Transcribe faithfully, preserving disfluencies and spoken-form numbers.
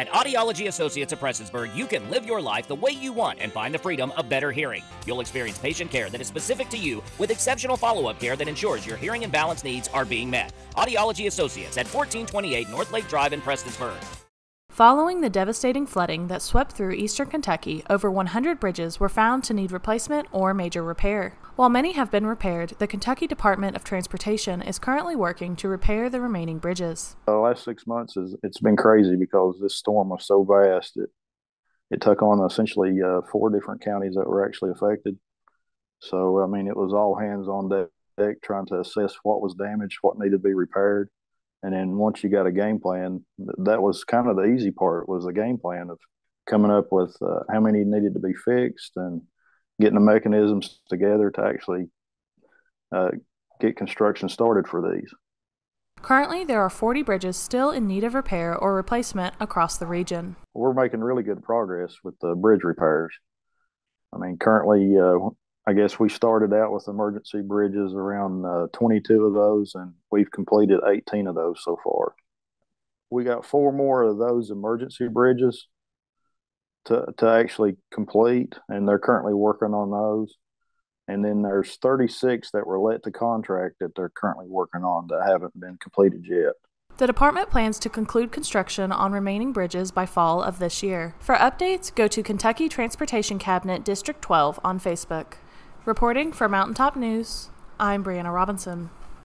At Audiology Associates of Prestonsburg, you can live your life the way you want and find the freedom of better hearing. You'll experience patient care that is specific to you with exceptional follow-up care that ensures your hearing and balance needs are being met. Audiology Associates at fourteen twenty-eight North Lake Drive in Prestonsburg. Following the devastating flooding that swept through eastern Kentucky, over one hundred bridges were found to need replacement or major repair. While many have been repaired, the Kentucky Department of Transportation is currently working to repair the remaining bridges. The last six months, is, it's been crazy because this storm was so vast. It, it took on essentially uh, four different counties that were actually affected. So, I mean, it was all hands on deck trying to assess what was damaged, what needed to be repaired. And then once you got a game plan, that was kind of the easy part, was the game plan of coming up with uh, how many needed to be fixed and getting the mechanisms together to actually uh, get construction started for these. Currently, there are forty bridges still in need of repair or replacement across the region. We're making really good progress with the bridge repairs. I mean, currently, uh, I guess we started out with emergency bridges around uh, twenty-two of those, and we've completed eighteen of those so far. We got four more of those emergency bridges to, to actually complete, and they're currently working on those. And then there's thirty-six that were let to contract that they're currently working on that haven't been completed yet. The department plans to conclude construction on remaining bridges by fall of this year. For updates, go to Kentucky Transportation Cabinet District twelve on Facebook. Reporting for Mountain Top News, I'm Brianna Robinson.